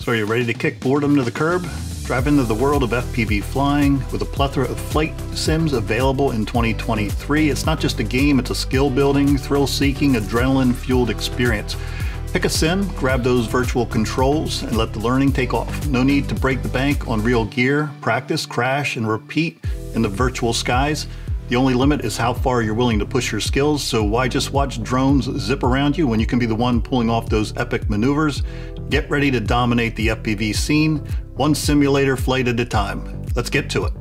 So are you ready to kick boredom to the curb? Drive into the world of FPV flying with a plethora of flight sims available in 2023. It's not just a game, it's a skill-building, thrill-seeking, adrenaline-fueled experience. Pick a sim, grab those virtual controls, and let the learning take off. No need to break the bank on real gear, practice, crash, and repeat in the virtual skies. The only limit is how far you're willing to push your skills, so why just watch drones zip around you when you can be the one pulling off those epic maneuvers? Get ready to dominate the FPV scene, one simulator flight at a time. Let's get to it.